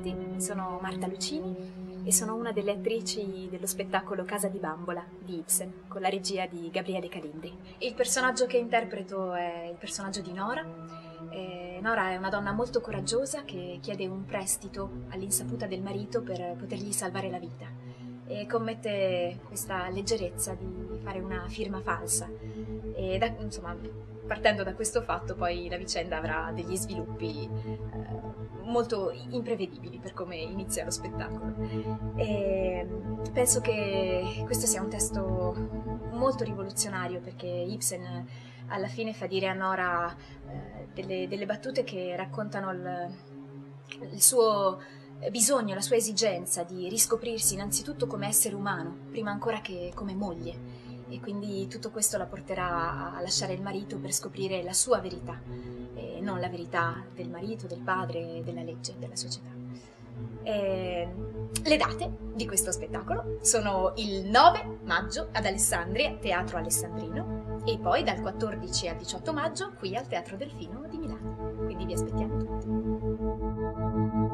tutti, sono Marta Lucini e sono una delle attrici dello spettacolo Casa di Bambola di Ibsen, con la regia di Gabriele Calindri. Il personaggio che interpreto è il personaggio di Nora. Nora è una donna molto coraggiosa che chiede un prestito all'insaputa del marito per potergli salvare la vita e commette questa leggerezza di fare una firma falsa e partendo da questo fatto poi la vicenda avrà degli sviluppi molto imprevedibili per come inizia lo spettacolo. E penso che questo sia un testo molto rivoluzionario, perché Ibsen alla fine fa dire a Nora delle battute che raccontano il suo bisogno, la sua esigenza di riscoprirsi innanzitutto come essere umano, prima ancora che come moglie. E quindi tutto questo la porterà a lasciare il marito per scoprire la sua verità, e non la verità del marito, del padre, della legge, della società. Le date di questo spettacolo sono il 9 maggio ad Alessandria, Teatro Alessandrino, e poi dal 14 al 18 maggio qui al Teatro Delfino di Milano. Quindi vi aspettiamo tutti.